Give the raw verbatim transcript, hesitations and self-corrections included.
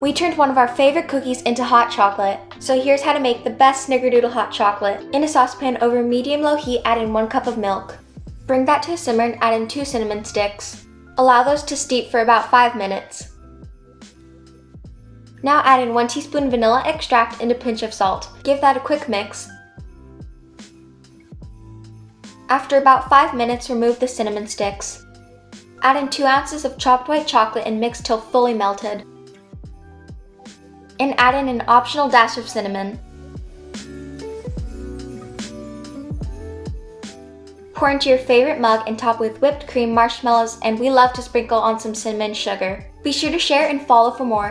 We turned one of our favorite cookies into hot chocolate, so here's how to make the best Snickerdoodle hot chocolate. In a saucepan over medium-low heat, add in one cup of milk. Bring that to a simmer and add in two cinnamon sticks. Allow those to steep for about five minutes. Now add in one teaspoon vanilla extract and a pinch of salt. Give that a quick mix. After about five minutes, remove the cinnamon sticks. Add in two ounces of chopped white chocolate and mix till fully melted. And add in an optional dash of cinnamon. Pour into your favorite mug and top with whipped cream, marshmallows, and we love to sprinkle on some cinnamon sugar. Be sure to share and follow for more.